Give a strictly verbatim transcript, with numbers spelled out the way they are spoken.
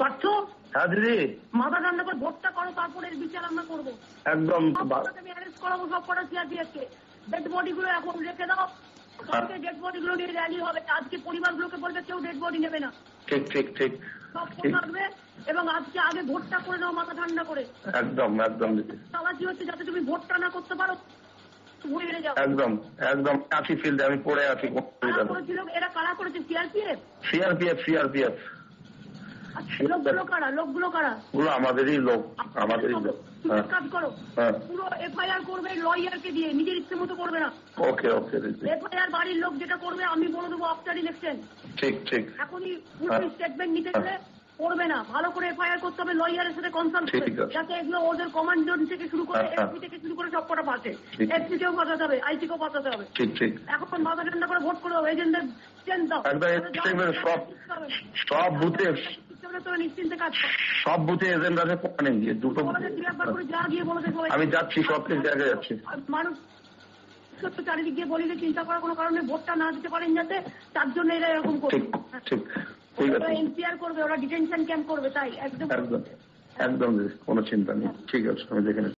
পাচ্ছো? ছাত্রী মাথা ঠান্ডা করে ভোটটা করো, তারপরে বিচার আমরা করবো। একদম অ্যারেস্ট করাবো সব কটা সিআরপিএফকে। ডেড বডি গুলো এখন রেখে দাও, কালকে ডেড বডি গুলো নিয়ে র্যালি হবে। আজকে পরিবার গুলোকে বলবে কেউ ডেড বডি নেবে না, ঠিক ঠিক ঠিক সব ফোন রাখবে। এবং আজকে আগে ভোটটা করে নাও মাথা ঠান্ডা করে। একদম একদম চালাকি হচ্ছে যাতে তুমি ভোটটা না করতে পারো। একদম একদম আছি ফিল্ডে, আমি পড়ে আছি। এরা কারা করেছে? সিআরপিএফ সিআরপিএফ সিআরপিএফ লোকগুলো কারা? পুরো আমাদেরই লোক, আমাদেরই লোক। কাজ করো, পুরো এফআইআর করবে লয়ারকে দিয়ে, নিজের ইচ্ছে মতো করবে না। ওকে ওকে এফআইআর বাড়ির লোক যেটা করবে আমি বলে দেবো আফটার ইলেকশন। ঠিক ঠিক এখনই স্টেটমেন্ট নিতে গেলে করবে না, ভালো করে এফআইআর করতে হবে লয়ারের সাথে কনসাল্ট করে, যাতে এগুলো ওদের কমান্ডন থেকে শুরু করে এসপি থেকে শুরু করে সব কটা পাচ্ছে। এসপি কেও পাঠাতে হবে, আইসি কেও পাঠাতে হবে। ঠিক ঠিক এখন মাথা ঠান্ডা করে ভোট করে এজেন্টদের চেঞ্জ দাও। সব সব বুথে সব বুথে এজেন্ট আছে, দুটো আমি যাচ্ছি, সব কিছু জায়গায় যাচ্ছি। মানুষ চারিদিক গিয়ে বলি যে চিন্তা করার কোনো কারণে ভোটটা না দিতে পারেন যাতে, তার জন্য এরা এরকম করবে। ওরা এনপিআর করবে, ওরা ডিটেনশন ক্যাম্প করবে। তাই একদম একদম কোনো চিন্তা নেই, ঠিক আছে আমি দেখে নেব।